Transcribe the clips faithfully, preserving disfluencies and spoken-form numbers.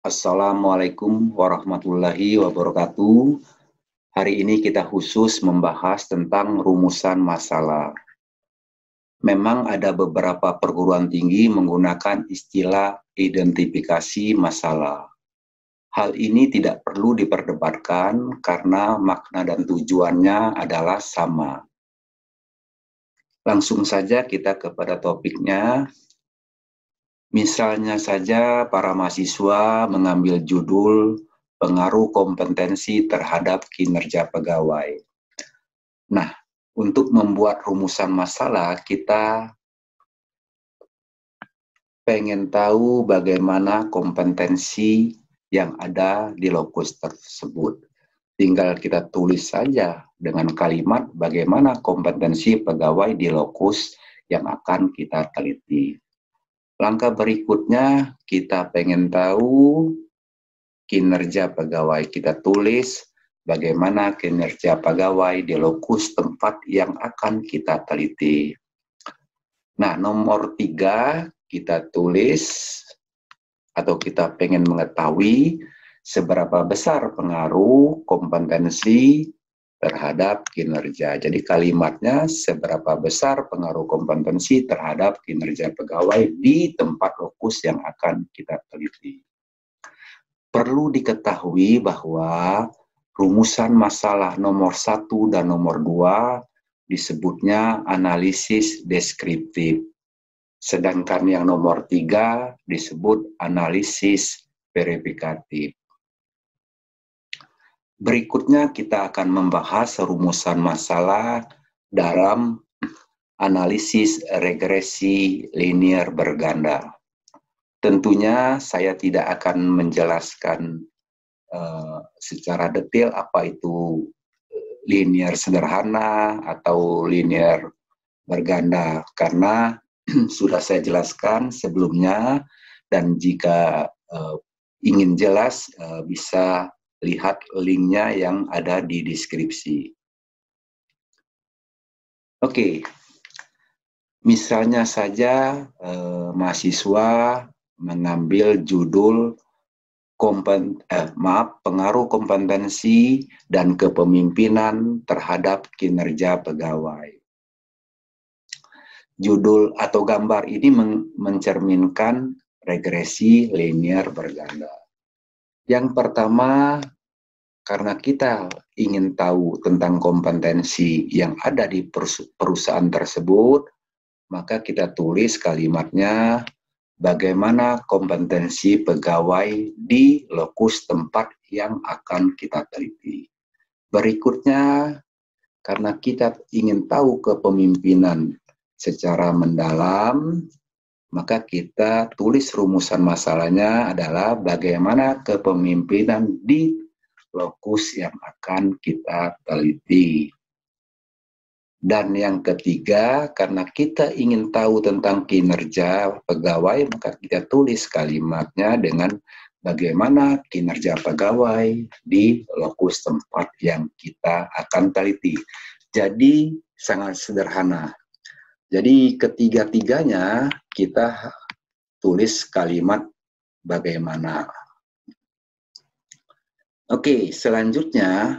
Assalamualaikum warahmatullahi wabarakatuh. Hari ini kita khusus membahas tentang rumusan masalah. Memang ada beberapa perguruan tinggi menggunakan istilah identifikasi masalah. Hal ini tidak perlu diperdebatkan karena makna dan tujuannya adalah sama. Langsung saja kita kepada topiknya. Misalnya saja para mahasiswa mengambil judul pengaruh kompetensi terhadap kinerja pegawai. Nah, untuk membuat rumusan masalah, kita pengen tahu bagaimana kompetensi yang ada di lokus tersebut. Tinggal kita tulis saja dengan kalimat bagaimana kompetensi pegawai di lokus yang akan kita teliti. Langkah berikutnya, kita pengen tahu kinerja pegawai. Kita tulis bagaimana kinerja pegawai di lokus tempat yang akan kita teliti. Nah, nomor tiga, kita tulis atau kita pengen mengetahui seberapa besar pengaruh kompetensi terhadap kinerja. Jadi kalimatnya seberapa besar pengaruh kompetensi terhadap kinerja pegawai di tempat lokus yang akan kita teliti. Perlu diketahui bahwa rumusan masalah nomor satu dan nomor dua disebutnya analisis deskriptif. Sedangkan yang nomor tiga disebut analisis verifikatif. Berikutnya kita akan membahas rumusan masalah dalam analisis regresi linear berganda. Tentunya saya tidak akan menjelaskan uh, secara detail apa itu linear sederhana atau linear berganda, karena sudah saya jelaskan sebelumnya, dan jika uh, ingin jelas uh, bisa lihat linknya yang ada di deskripsi. Oke, misalnya saja eh, mahasiswa mengambil judul kompen, eh, maaf, pengaruh kompetensi dan kepemimpinan terhadap kinerja pegawai. Judul atau gambar ini men mencerminkan regresi linear berganda. Yang pertama, karena kita ingin tahu tentang kompetensi yang ada di perusahaan tersebut, maka kita tulis kalimatnya bagaimana kompetensi pegawai di lokus tempat yang akan kita teliti. Berikutnya, karena kita ingin tahu kepemimpinan secara mendalam, maka kita tulis rumusan masalahnya adalah bagaimana kepemimpinan di lokus yang akan kita teliti. Dan yang ketiga, karena kita ingin tahu tentang kinerja pegawai, maka kita tulis kalimatnya dengan bagaimana kinerja pegawai di lokus tempat yang kita akan teliti. Jadi sangat sederhana. Jadi ketiga-tiganya kita tulis kalimat bagaimana. Oke, selanjutnya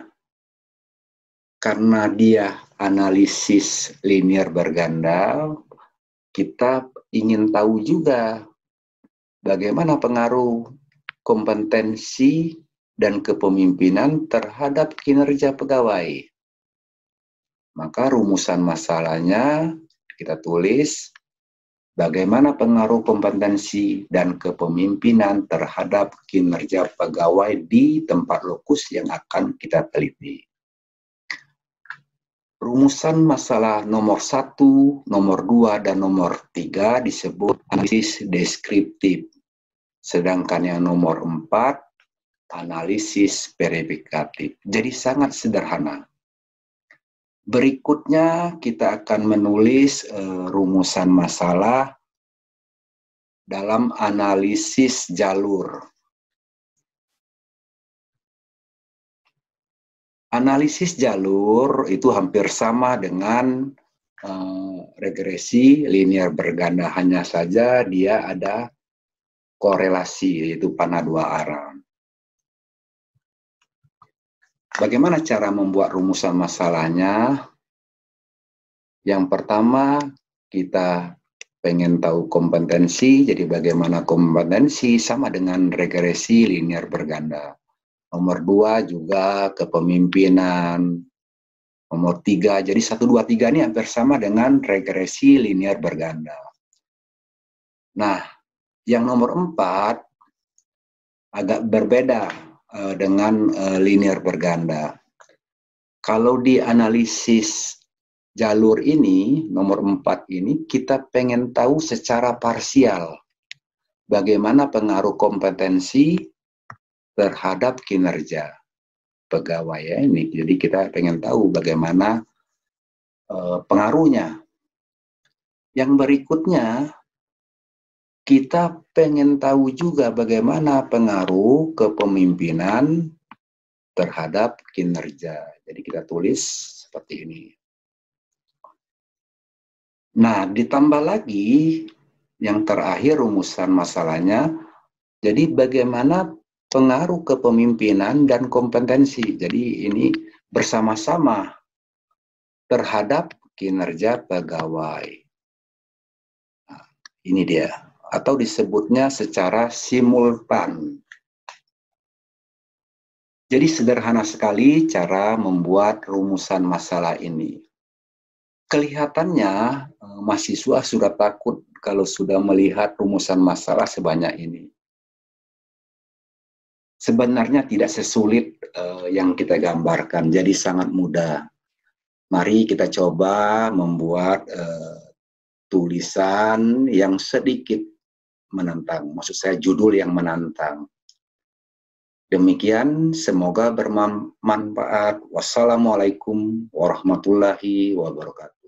karena dia analisis linear berganda, kita ingin tahu juga bagaimana pengaruh kompetensi dan kepemimpinan terhadap kinerja pegawai. Maka rumusan masalahnya kita tulis bagaimana pengaruh kompetensi dan kepemimpinan terhadap kinerja pegawai di tempat lokus yang akan kita teliti. Rumusan masalah nomor satu, nomor dua, dan nomor tiga disebut analisis deskriptif. Sedangkan yang nomor empat, analisis verifikatif. Jadi sangat sederhana. Berikutnya kita akan menulis e, rumusan masalah dalam analisis jalur. Analisis jalur itu hampir sama dengan e, regresi linear berganda, hanya saja dia ada korelasi, yaitu panah dua arah. Bagaimana cara membuat rumusan masalahnya? Yang pertama, kita pengen tahu kompetensi, jadi bagaimana kompetensi sama dengan regresi linear berganda. Nomor dua juga kepemimpinan. Nomor tiga, jadi satu, dua, tiga ini hampir sama dengan regresi linear berganda. Nah, yang nomor empat agak berbeda uh, dengan uh, linear berganda. Kalau di analisis jalur ini, nomor empat ini, kita pengen tahu secara parsial bagaimana pengaruh kompetensi terhadap kinerja pegawai ya ini. Jadi kita pengen tahu bagaimana uh, pengaruhnya. Yang berikutnya, kita pengen tahu juga bagaimana pengaruh kepemimpinan terhadap kinerja. Jadi kita tulis seperti ini. Nah, ditambah lagi yang terakhir rumusan masalahnya, jadi bagaimana pengaruh kepemimpinan dan kompetensi. Jadi ini bersama-sama terhadap kinerja pegawai. Nah, ini dia, atau disebutnya secara simultan. Jadi sederhana sekali cara membuat rumusan masalah ini. Kelihatannya mahasiswa sudah takut kalau sudah melihat rumusan masalah sebanyak ini. Sebenarnya tidak sesulit uh, yang kita gambarkan, jadi sangat mudah. Mari kita coba membuat uh, tulisan yang sedikit menantang, maksud saya judul yang menantang. Demikian, semoga bermanfaat. Wassalamualaikum warahmatullahi wabarakatuh.